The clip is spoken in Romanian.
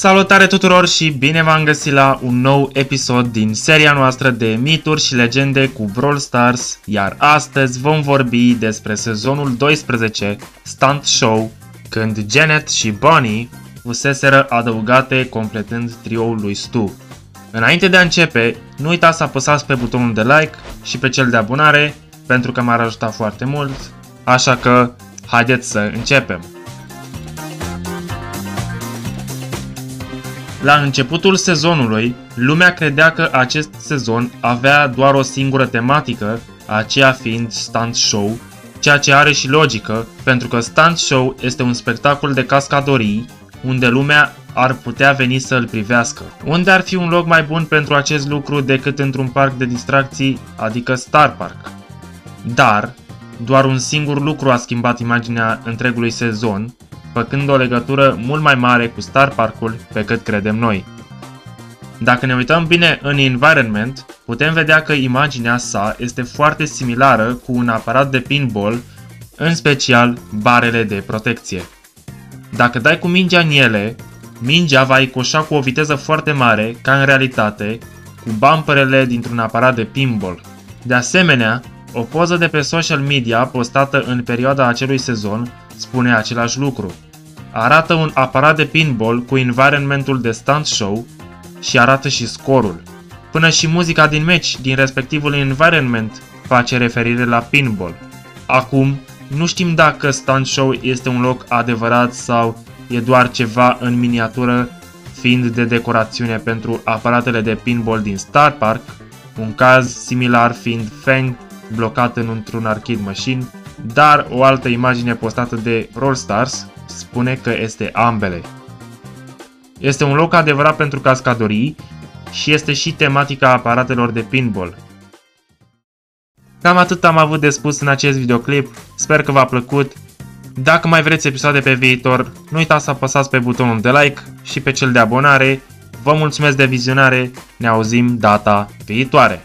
Salutare tuturor și bine v-am găsit la un nou episod din seria noastră de mituri și legende cu Brawl Stars, iar astăzi vom vorbi despre sezonul 12 Stunt Show, când Janet și Bonnie fuseseră adăugate completând trioul lui Stu. Înainte de a începe, nu uitați să apăsați pe butonul de like și pe cel de abonare, pentru că m-ar ajuta foarte mult, așa că haideți să începem! La începutul sezonului, lumea credea că acest sezon avea doar o singură tematică, aceea fiind Stunt Show, ceea ce are și logică, pentru că Stunt Show este un spectacol de cascadorii, unde lumea ar putea veni să îl privească. Unde ar fi un loc mai bun pentru acest lucru decât într-un parc de distracții, adică Starr Park? Dar, doar un singur lucru a schimbat imaginea întregului sezon, făcând o legătură mult mai mare cu Starr Park-ul pe cât credem noi. Dacă ne uităm bine în environment, putem vedea că imaginea sa este foarte similară cu un aparat de pinball, în special barele de protecție. Dacă dai cu mingea în ele, mingea va icoșa cu o viteză foarte mare, ca în realitate, cu bumperele dintr-un aparat de pinball. De asemenea, o poză de pe social media postată în perioada acelui sezon spune același lucru. Arată un aparat de pinball cu environmentul de stunt show și arată și scorul. Până și muzica din meci din respectivul environment face referire la pinball. Acum, nu știm dacă stunt show este un loc adevărat sau e doar ceva în miniatură, fiind de decorațiune pentru aparatele de pinball din Starr Park, un caz similar fiind Fang blocat într-un arcade machine, dar o altă imagine postată de Rollstars spune că este ambele. Este un loc adevărat pentru cascadorii și este și tematica aparatelor de pinball. Cam atât am avut de spus în acest videoclip, sper că v-a plăcut. Dacă mai vreți episoade pe viitor, nu uitați să apăsați pe butonul de like și pe cel de abonare. Vă mulțumesc de vizionare, ne auzim data viitoare!